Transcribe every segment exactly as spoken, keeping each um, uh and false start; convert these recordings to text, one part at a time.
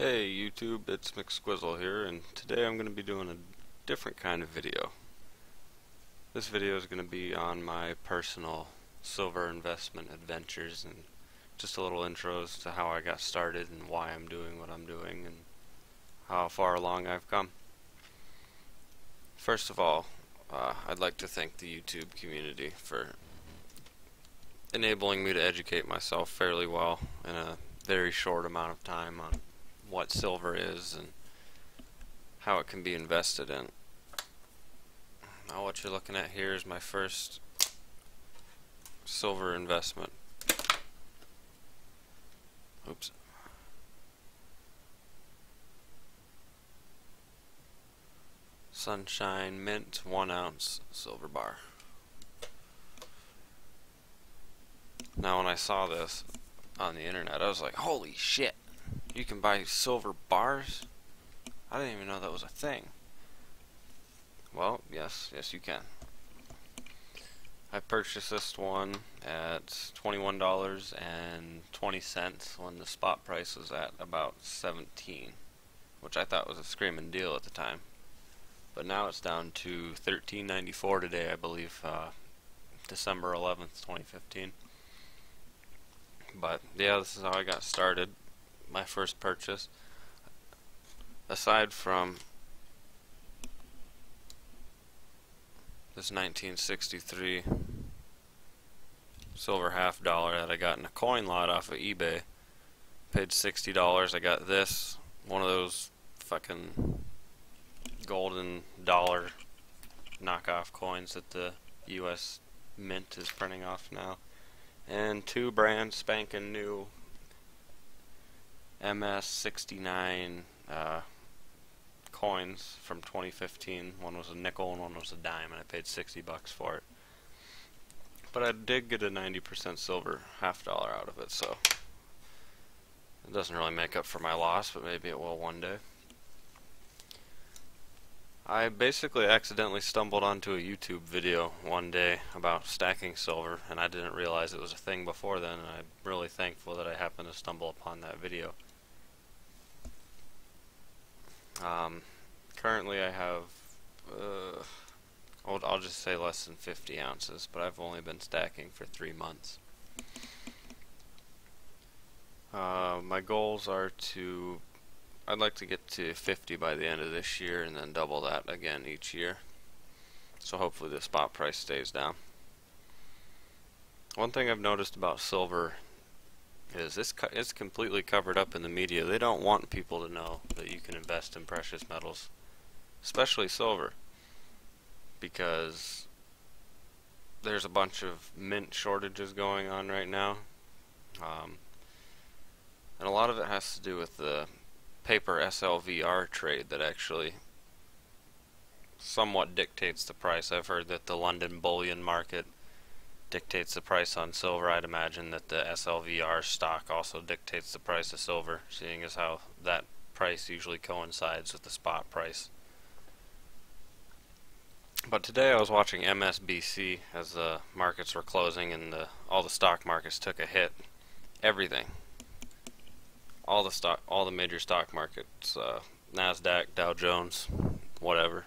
Hey YouTube, it's McSquizzle here, and today I'm going to be doing a different kind of video. This video is going to be on my personal silver investment adventures and just a little intro as to how I got started and why I'm doing what I'm doing and how far along I've come. First of all, uh, I'd like to thank the YouTube community for enabling me to educate myself fairly well in a very short amount of time on what silver is and how it can be invested in. Now what you're looking at here is my first silver investment. Oops. Sunshine Mint one ounce silver bar. Now when I saw this on the internet, I was like, holy shit! You can buy silver bars? I didn't even know that was a thing. Well, yes, yes you can. I purchased this one at twenty-one dollars and twenty cents when the spot price was at about seventeen, which I thought was a screaming deal at the time. But now it's down to thirteen ninety-four today, I believe, uh, December eleventh, twenty fifteen. But yeah, this is how I got started. My first purchase, aside from this nineteen sixty-three silver half dollar that I got in a coin lot off of eBay, paid sixty dollars. I got this, one of those fucking golden dollar knockoff coins that the U S Mint is printing off now, and two brand spanking new M S sixty-nine uh, coins from twenty fifteen. One was a nickel and one was a dime, and I paid sixty bucks for it. But I did get a ninety percent silver half dollar out of it, so it doesn't really make up for my loss, but maybe it will one day. I basically accidentally stumbled onto a YouTube video one day about stacking silver, and I didn't realize it was a thing before then, and I'm really thankful that I happened to stumble upon that video. Um, currently I have, uh, I'll, I'll just say less than fifty ounces, but I've only been stacking for three months. Uh, my goals are to, I'd like to get to fifty by the end of this year and then double that again each year. So hopefully the spot price stays down. One thing I've noticed about silver is this co it's completely covered up in the media. They don't want people to know that you can invest in precious metals, especially silver, because there's a bunch of mint shortages going on right now, um, and a lot of it has to do with the paper S L V R trade that actually somewhat dictates the price. I've heard that the London bullion market dictates the price on silver. I'd imagine that the S L V R stock also dictates the price of silver, seeing as how that price usually coincides with the spot price. But today I was watching M S N B C as the markets were closing and the, all the stock markets took a hit. Everything. All the stock, all the major stock markets, uh, NASDAQ, Dow Jones, whatever,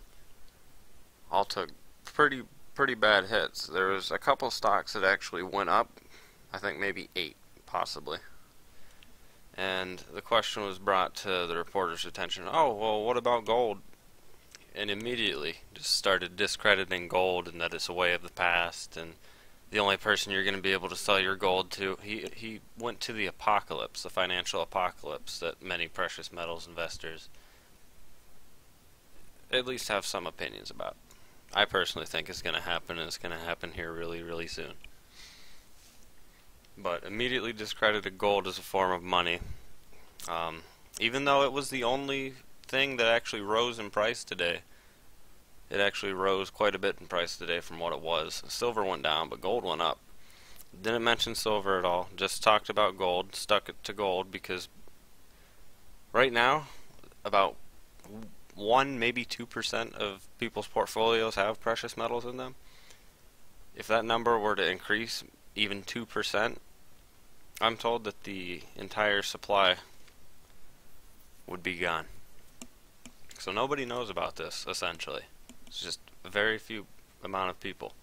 all took pretty pretty bad hits. There was a couple stocks that actually went up, I think maybe eight, possibly. And the question was brought to the reporter's attention, oh, well, what about gold? And immediately just started discrediting gold and that it's a way of the past and the only person you're going to be able to sell your gold to. He, he went to the apocalypse, the financial apocalypse that many precious metals investors at least have some opinions about. I personally think it's going to happen, and it's going to happen here really, really soon. But immediately discredited gold as a form of money, um, even though it was the only thing that actually rose in price today. It actually rose quite a bit in price today from what it was. Silver went down, but gold went up. Didn't mention silver at all. Just talked about gold. Stuck it to gold because right now, about one, maybe two percent of people's portfolios have precious metals in them. If that number were to increase even two percent, I'm told that the entire supply would be gone. So nobody knows about this, essentially. It's just a very few amount of people.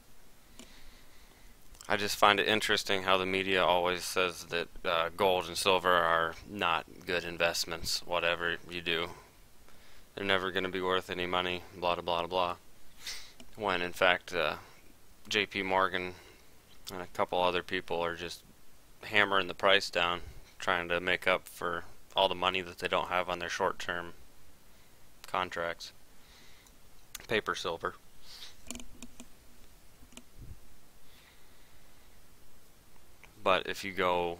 I just find it interesting how the media always says that uh, gold and silver are not good investments, whatever you do. They're never going to be worth any money, blah, blah, blah, blah. When, in fact, uh, J P Morgan and a couple other people are just hammering the price down, trying to make up for all the money that they don't have on their short-term contracts. Paper silver. But if you go,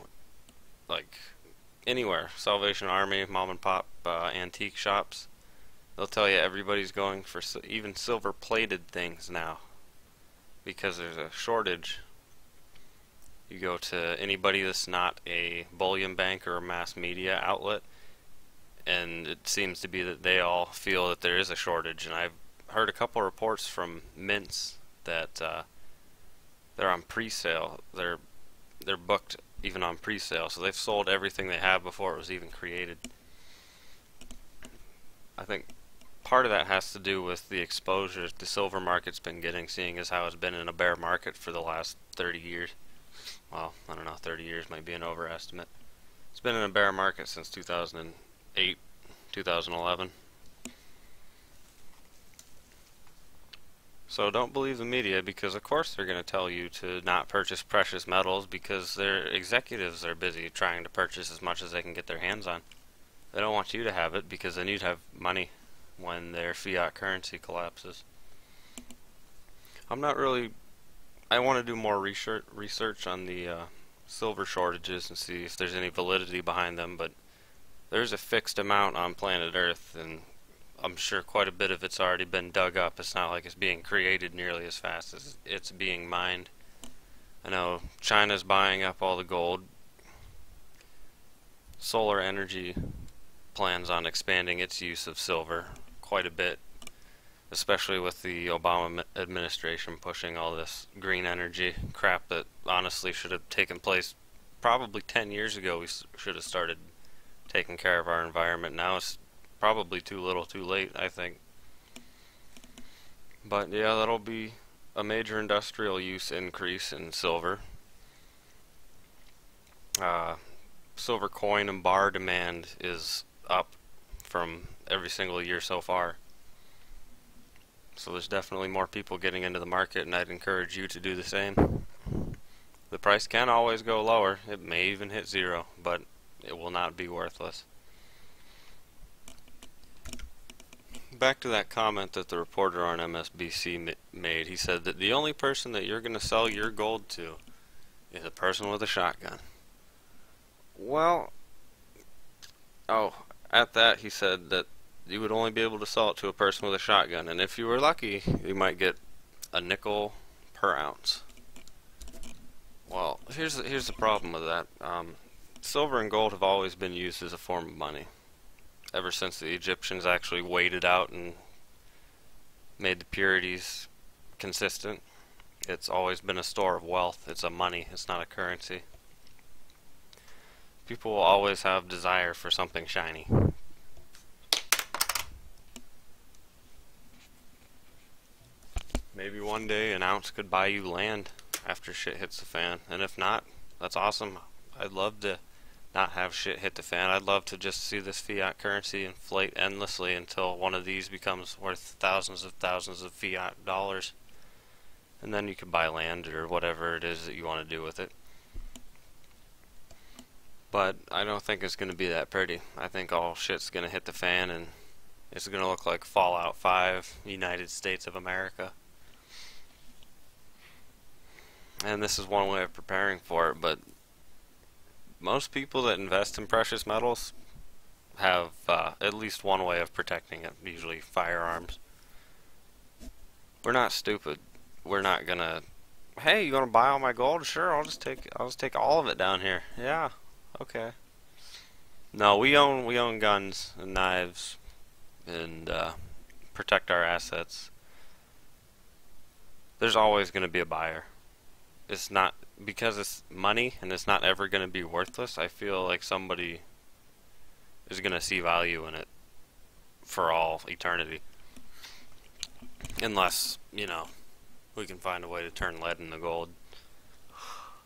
like, anywhere, Salvation Army, mom and pop uh, antique shops, they'll tell you everybody's going for si even silver-plated things now because there's a shortage. You go to anybody that's not a bullion bank or a mass media outlet, and it seems to be that they all feel that there is a shortage. And I've heard a couple reports from mints that uh, they're on pre-sale. They're they're booked even on pre-sale, so they've sold everything they have before it was even created. I think part of that has to do with the exposure the silver market's been getting, seeing as how it's been in a bear market for the last thirty years. Well, I don't know, thirty years might be an overestimate. It's been in a bear market since two thousand eight, two thousand eleven. So don't believe the media, because of course they're going to tell you to not purchase precious metals because their executives are busy trying to purchase as much as they can get their hands on. They don't want you to have it because then you'd have money when their fiat currency collapses. I'm not really... I want to do more research research on the uh, silver shortages and see if there's any validity behind them, but there's a fixed amount on planet Earth, and I'm sure quite a bit of it's already been dug up. It's not like it's being created nearly as fast as it's being mined. I know China's buying up all the gold. Solar energy plans on expanding its use of silver quite a bit, especially with the Obama administration pushing all this green energy crap that honestly should have taken place probably ten years ago. We should have started taking care of our environment. Now it's probably too little too late, I think. But yeah, that'll be a major industrial use increase in silver. Uh, silver coin and bar demand is up from every single year so far. So there's definitely more people getting into the market, and I'd encourage you to do the same. The price can always go lower. It may even hit zero, but it will not be worthless. Back to that comment that the reporter on M S N B C made. He said that the only person that you're going to sell your gold to is a person with a shotgun. Well, oh, at that he said that you would only be able to sell it to a person with a shotgun, and if you were lucky, you might get a nickel per ounce. Well, here's the, here's the problem with that. Um, silver and gold have always been used as a form of money, ever since the Egyptians actually weighed it out and made the purities consistent. It's always been a store of wealth. It's a money. It's not a currency. People will always have desire for something shiny. Maybe one day an ounce could buy you land after shit hits the fan. And if not, that's awesome. I'd love to not have shit hit the fan. I'd love to just see this fiat currency inflate endlessly until one of these becomes worth thousands of thousands of fiat dollars. And then you could buy land or whatever it is that you want to do with it. But I don't think it's going to be that pretty. I think all shit's going to hit the fan, and it's going to look like Fallout five, United States of America. And this is one way of preparing for it, but most people that invest in precious metals have uh, at least one way of protecting it, usually firearms. We're not stupid. We're not gonna, hey, you gonna buy all my gold? Sure, I'll just take I'll just take all of it down here. Yeah, okay. No, we own we own guns and knives and uh, protect our assets. There's always gonna be a buyer. It's not, because it's money and it's not ever going to be worthless. I feel like somebody is going to see value in it for all eternity. Unless, you know, we can find a way to turn lead into gold.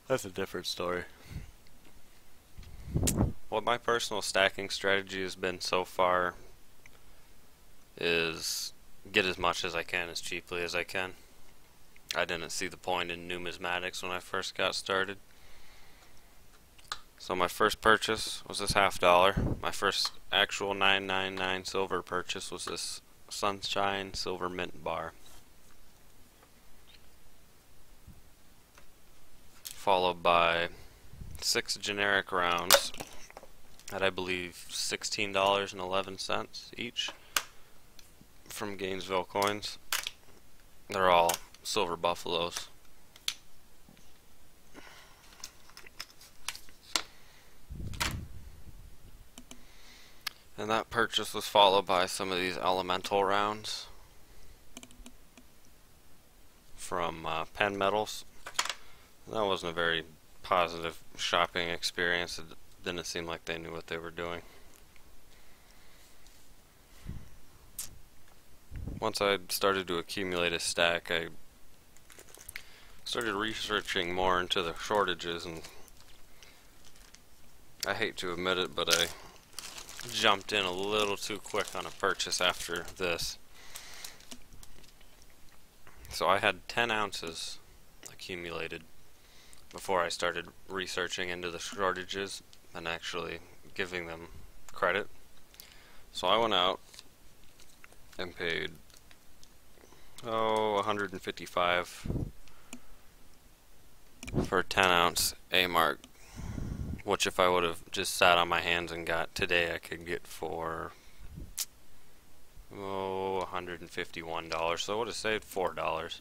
That's a different story. What my personal stacking strategy has been so far is get as much as I can as cheaply as I can. I didn't see the point in numismatics when I first got started. So my first purchase was this half dollar. My first actual nine ninety-nine silver purchase was this Sunshine Silver Mint bar. Followed by six generic rounds at I believe sixteen dollars and eleven cents each from Gainesville Coins. They're all silver buffaloes. And that purchase was followed by some of these elemental rounds from uh, Pen Metals. That wasn't a very positive shopping experience. It didn't seem like they knew what they were doing. Once I started to accumulate a stack, I started researching more into the shortages, and I hate to admit it, but I jumped in a little too quick on a purchase after this. So I had ten ounces accumulated before I started researching into the shortages and actually giving them credit. So I went out and paid, oh, one hundred fifty-five for ten ounce A-mark, which if I would have just sat on my hands and got today, I could get for, oh, one hundred fifty-one dollars, so I would have saved four dollars.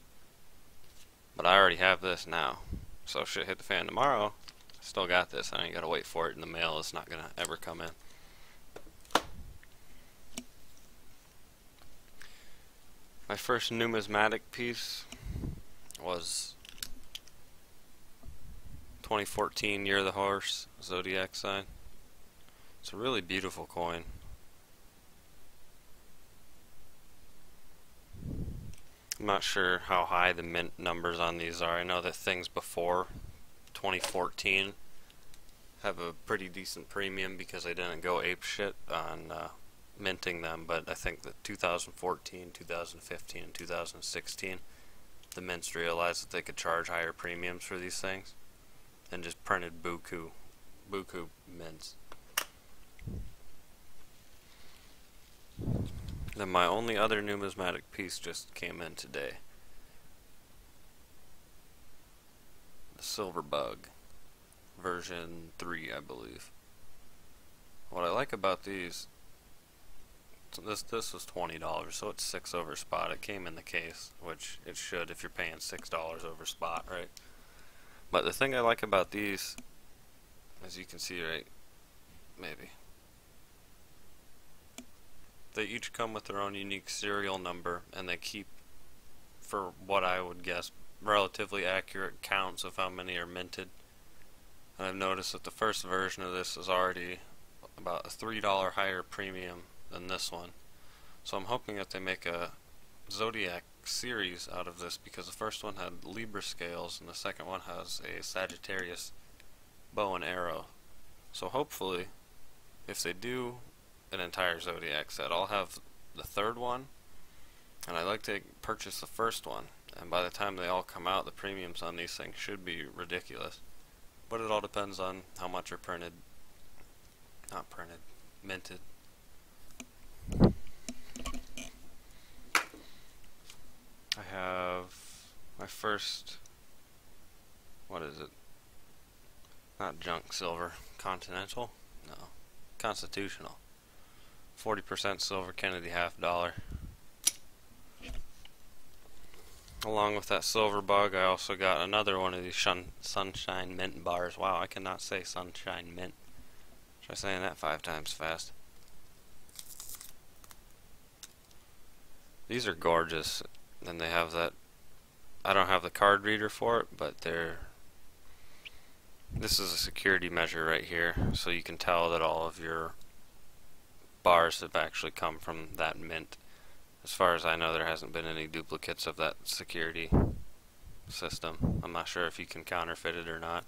But I already have this now, so shit hit the fan tomorrow, I still got this. I ain't gotta wait for it in the mail. It's not gonna ever come in. My first numismatic piece was twenty fourteen Year of the Horse zodiac sign. It's a really beautiful coin. I'm not sure how high the mint numbers on these are. I know that things before twenty fourteen have a pretty decent premium because they didn't go apeshit on uh, minting them, but I think that two thousand fourteen, two thousand fifteen, and two thousand sixteen, the mints realized that they could charge higher premiums for these things, and just printed buku, buku mints. Then my only other numismatic piece just came in today. The silver bug, version three, I believe. What I like about these, so this this was twenty dollars, so it's six over spot. It came in the case, which it should if you're paying six dollars over spot, right? But the thing I like about these, as you can see, right, maybe, they each come with their own unique serial number, and they keep, for what I would guess, relatively accurate counts of how many are minted. And I've noticed that the first version of this is already about a three dollar higher premium than this one. So I'm hoping that they make a zodiac series out of this, because the first one had Libra scales and the second one has a Sagittarius bow and arrow. So hopefully if they do an entire zodiac set, I'll have the third one, and I'd like to purchase the first one, and by the time they all come out, the premiums on these things should be ridiculous. But it all depends on how much are printed, not printed, minted. I have my first, what is it, not junk silver, continental, no, constitutional, forty percent silver Kennedy half dollar. Along with that silver bug, I also got another one of these shun Sunshine Mint bars. Wow, I cannot say Sunshine Mint. Try saying that five times fast. These are gorgeous. Then they have that, I don't have the card reader for it, but they're, this is a security measure right here, so you can tell that all of your bars have actually come from that mint. As far as I know, there hasn't been any duplicates of that security system. I'm not sure if you can counterfeit it or not.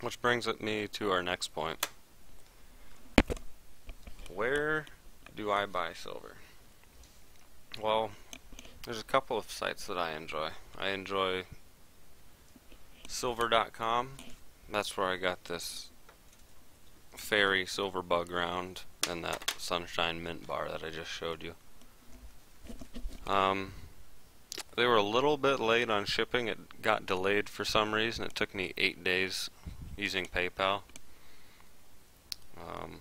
Which brings me to our next point. Where do I buy silver? Well, there's a couple of sites that I enjoy. I enjoy silver dot com. That's where I got this fairy silver bug round and that Sunshine Mint bar that I just showed you. Um, they were a little bit late on shipping. It got delayed for some reason. It took me eight days using PayPal. Um,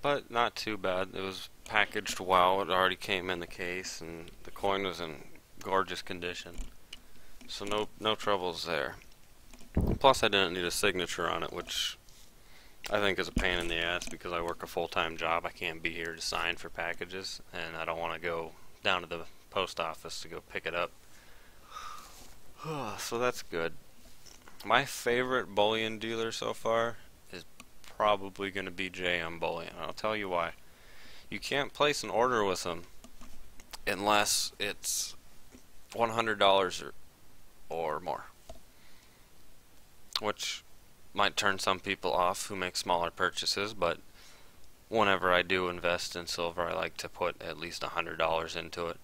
but not too bad. It was packaged well. It already came in the case, and the coin was in gorgeous condition. So no, no troubles there. Plus I didn't need a signature on it, which I think is a pain in the ass because I work a full-time job. I can't be here to sign for packages, and I don't want to go down to the post office to go pick it up. So that's good. My favorite bullion dealer so far is probably going to be J M Bullion. I'll tell you why. You can't place an order with them unless it's one hundred dollars or, or more, which might turn some people off who make smaller purchases, but whenever I do invest in silver, I like to put at least one hundred dollars into it.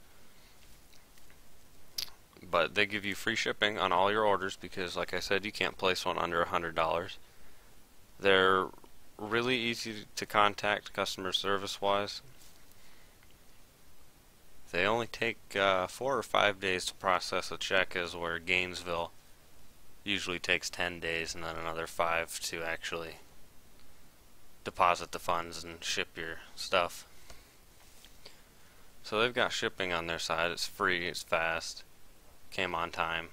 But they give you free shipping on all your orders because, like I said, you can't place one under one hundred dollars. They're really easy to contact customer service-wise. They only take uh, four or five days to process a check, is where Gainesville usually takes ten days and then another five to actually deposit the funds and ship your stuff. So they've got shipping on their side. It's free, it's fast, came on time.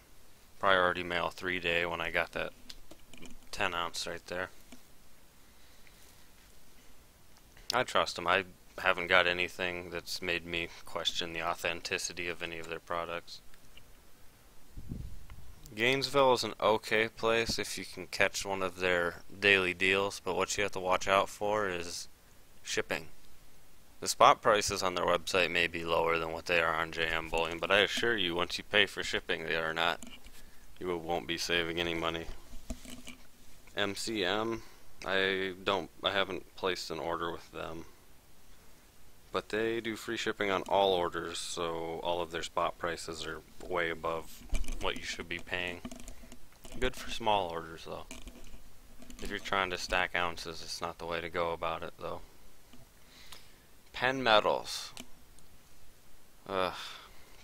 Priority mail three day when I got that ten ounce right there. I trust them. I haven't got anything that's made me question the authenticity of any of their products. Gainesville is an okay place if you can catch one of their daily deals, but what you have to watch out for is shipping. The spot prices on their website may be lower than what they are on J M Bullion, but I assure you, once you pay for shipping, they are not. You won't be saving any money. M C M, I don't. I haven't placed an order with them, but they do free shipping on all orders, so all of their spot prices are way above what you should be paying. Good for small orders though. If you're trying to stack ounces, it's not the way to go about it though. Pen metals. Ugh,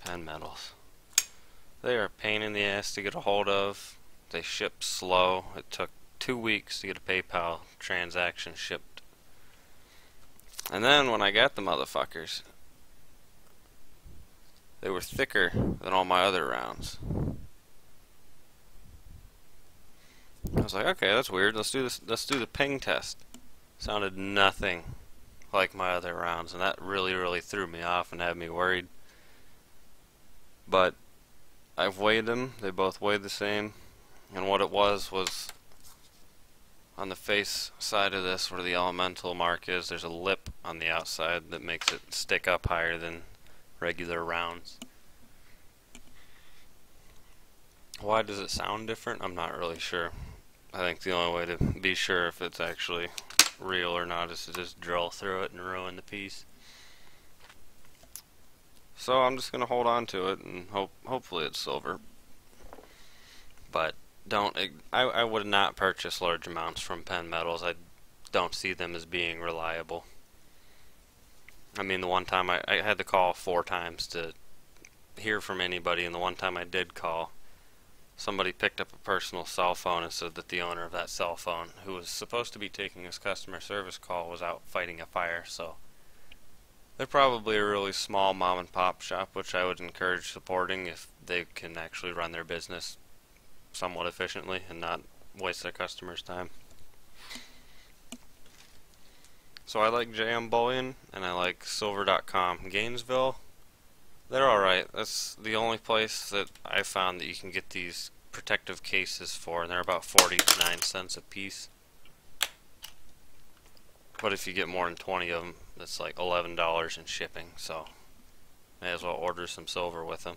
pen metals. They are a pain in the ass to get a hold of. They ship slow. It took two weeks to get a PayPal transaction shipped. And then when I got the motherfuckers, they were thicker than all my other rounds. I was like, okay, that's weird. Let's do this. Let's do the ping test. Sounded nothing like my other rounds, and that really, really threw me off and had me worried. But I've weighed them. They both weighed the same, and what it was was on the face side of this, where the elemental mark is, there's a lip on the outside that makes it stick up higher than regular rounds. Why does it sound different? I'm not really sure. I think the only way to be sure if it's actually real or not is to just drill through it and ruin the piece. So I'm just gonna hold on to it and hope hopefully it's silver. But don't I, I would not purchase large amounts from Pen Metals. I don't see them as being reliable. I mean, the one time I, I had to call four times to hear from anybody, and the one time I did call, somebody picked up a personal cell phone and said that the owner of that cell phone, who was supposed to be taking his customer service call, was out fighting a fire. So they're probably a really small mom and pop shop, which I would encourage supporting if they can actually run their business somewhat efficiently and not waste their customers' time. So I like J M Bullion, and I like silver dot com. Gainesville, they're alright. That's the only place that I found that you can get these protective cases for, and they're about forty-nine cents a piece. But if you get more than twenty of them, that's like eleven dollars in shipping, so may as well order some silver with them.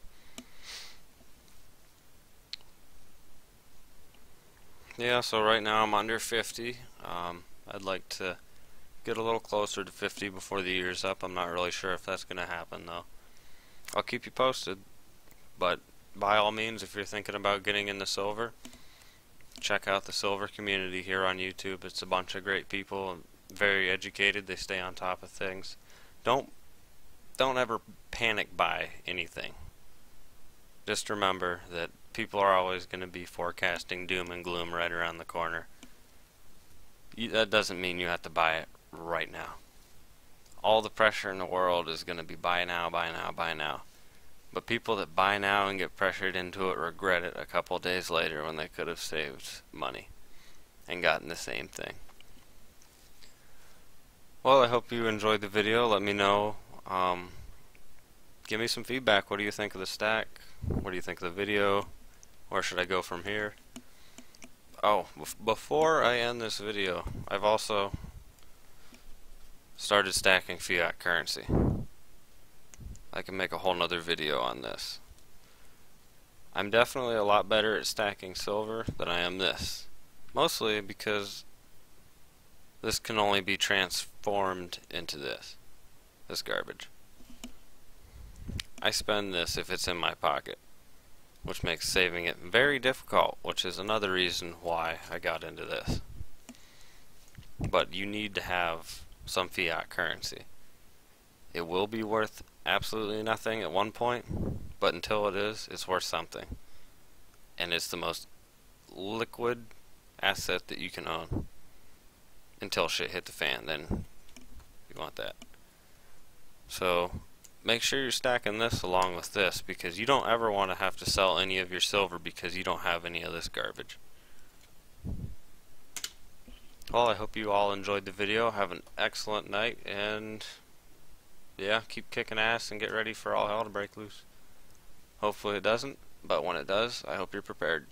Yeah, so right now I'm under fifty. Um, I'd like to get a little closer to fifty before the year's up. I'm not really sure if that's going to happen, though. I'll keep you posted. But by all means, if you're thinking about getting into silver, check out the silver community here on YouTube. It's a bunch of great people, very educated. They stay on top of things. Don't, don't ever panic buy anything. Just remember that people are always going to be forecasting doom and gloom right around the corner. You, that doesn't mean you have to buy it right now. All the pressure in the world is going to be buy now, buy now, buy now. But people that buy now and get pressured into it regret it a couple days later when they could have saved money and gotten the same thing. Well, I hope you enjoyed the video. Let me know. Um, give me some feedback. What do you think of the stack? What do you think of the video? Where should I go from here? Oh, before I end this video, I've also started stacking fiat currency. I can make a whole nother video on this. I'm definitely a lot better at stacking silver than I am this. Mostly because this can only be transformed into this. This garbage. I spend this if it's in my pocket, which makes saving it very difficult, which is another reason why I got into this. But you need to have some fiat currency. It will be worth absolutely nothing at one point, but until it is, it's worth something. And it's the most liquid asset that you can own. Until shit hit the fan, then you want that. So make sure you're stacking this along with this, because you don't ever want to have to sell any of your silver because you don't have any of this garbage. Well, I hope you all enjoyed the video. Have an excellent night, and yeah, keep kicking ass and get ready for all hell to break loose. Hopefully it doesn't, but when it does, I hope you're prepared.